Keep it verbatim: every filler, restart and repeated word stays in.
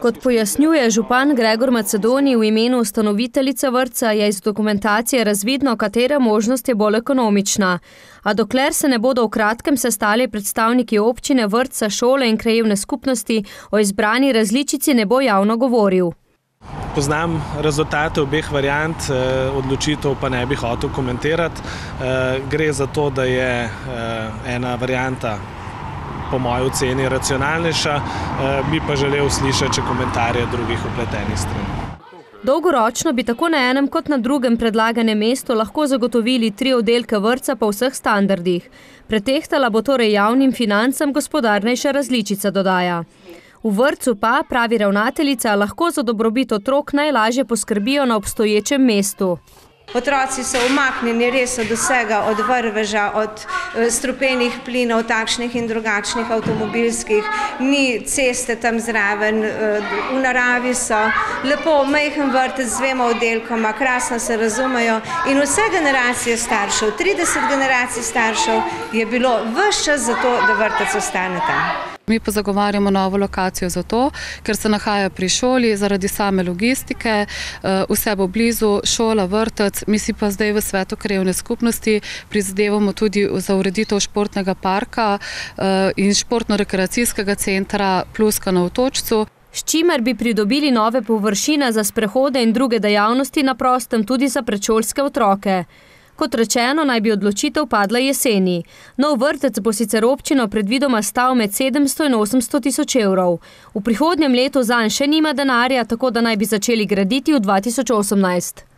Kot pojasnjuje župan Gregor Macedoni v imenu ustanoviteljice vrtca, je iz dokumentacije razvidno, katera možnost je bolj ekonomična. A dokler se ne bodo v kratkem sestali predstavniki občine, vrtca, šole in krajevne skupnosti, o izbrani različici ne bo javno govoril. Poznam rezultate obeh variant, odločitev pa ne bi hotel komentirati. Gre za to, da je ena varianta po moji oceni racionalnejša, bi pa želel slišati komentarje drugih upletenih strani. Dolgoročno bi tako na enem kot na drugem predlaganem mestu lahko zagotovili tri oddelke vrtca po vseh standardih. Pretehtala bo torej javnim financam gospodarnejša različica, dodaja. V vrtcu pa, pravi ravnateljica, lahko za dobrobit otrok najlažje poskrbijo na obstoječem mestu. Otroci so umaknjeni res od vsega, od vrveža, od strupenih plinov, takšnih in drugačnih, avtomobilskih, ni ceste tam zraven, v naravi so, lepo majhen vrtec z dvema oddelkoma, krasno se razumejo in vse generacije staršev, trideset generacij staršev je bilo ves čas za to, da vrtec ostane tam. Mi pa zagovarjamo novo lokacijo zato, ker se nahaja pri šoli, zaradi same logistike, vse bo blizu, šola, vrtec. Mi si pa zdaj v svetu krajevne skupnosti prizadevamo tudi za ureditev športnega parka in športno-rekreacijskega centra Pluska na Otočcu. S čimer bi pridobili nove površine za sprehode in druge dejavnosti na prostem tudi za predšolske otroke. Kot rečeno, naj bi odločitev padla jeseni. Nov vrtec bo sicer občino predvidoma stal med sedemsto in osemsto tisoč evrov. V prihodnjem letu zanj še nima denarja, tako da naj bi začeli graditi v dva tisoč osemnajst.